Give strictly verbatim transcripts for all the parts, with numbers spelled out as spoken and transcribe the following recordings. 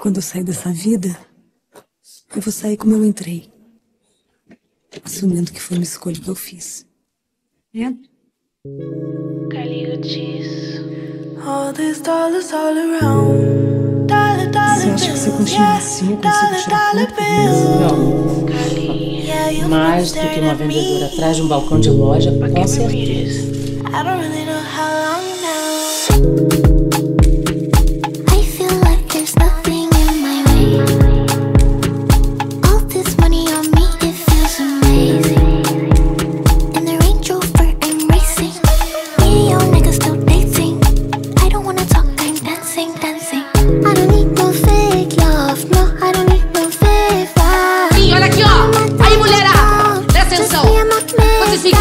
Quando eu sair dessa vida, eu vou sair como eu entrei, assumindo que foi uma escolha que eu fiz. Vendo? Você acha que se eu continuar assim, eu consigo tirar tudo? Não. Mais do que uma vendedora atrás de um balcão de loja, com certeza. Vocês ficam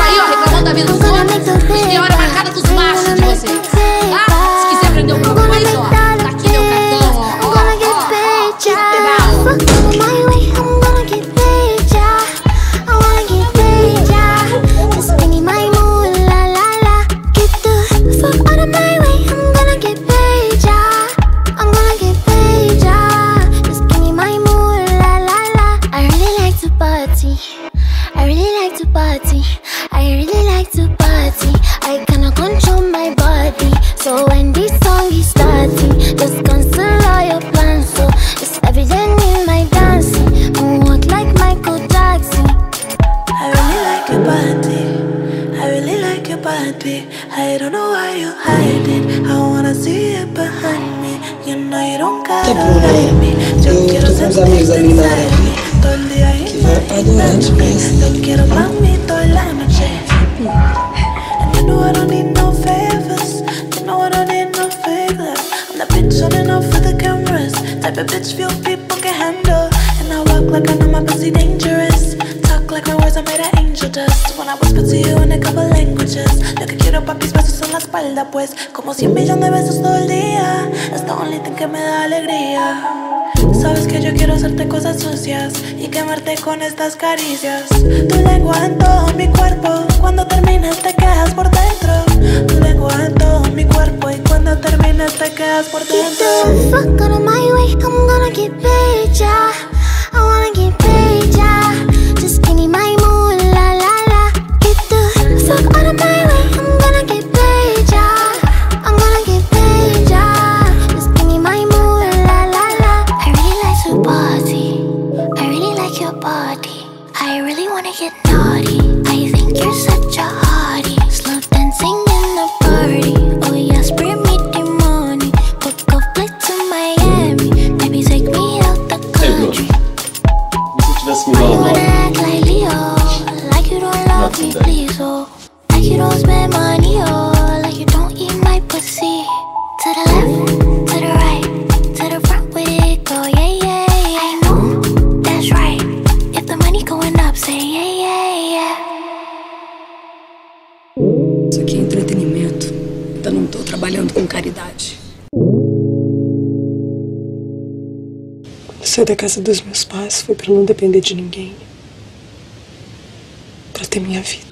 aí, ó, reclamando da vida dos outros. Mas tem hora marcada com os machos de vocês. Ah, se quiser aprender alguma coisa, ó, tá aqui meu cartão, ó. Ó, ó, ó. I really like to party, I really like to party. I cannot control my body, so when this song is starting, just cancel all your plans, so it's evident in my dancing. I walk like Michael Jackson. I really like your body, I really like your body. I don't know why you hide it, I wanna see it behind me. You know you don't gotta hide me, just get us adorante mesmo. Lo que quiero, papi, es besos en la espalda, pues como cien millones de besos todo el día. Es the only thing que me da alegría. Sabes que yo quiero hacerte cosas sucias y quemarte con estas caricias. Tu lengua en todo mi cuerpo, cuando terminas te quedas por dentro. Tu lengua en todo mi cuerpo y cuando terminas te quedas por dentro. Get the fuck out of my way, I'm gonna get paid, yeah. I wanna get paid, yeah. Just give me my mood, la la la. Get the fuck out of my way, I'm gonna get paid, yeah. I'm gonna get paid, yeah. Just give me my mood. Body. I really wanna get naughty. I think you're such a hottie. Slow dancing in the party. Oh yeah, spray me the money. But go fly to Miami. Baby, take me out the country. Why you wanna act like Leo? Like you don't love me, please, oh. Like you don't spend money, oh. Like you don't eat my pussy. To the left, to the right, to the front with it, go, yeah, yeah. Isso aqui é entretenimento. Ainda não estou trabalhando com caridade. Quando saí da casa dos meus pais foi para não depender de ninguém, para ter minha vida.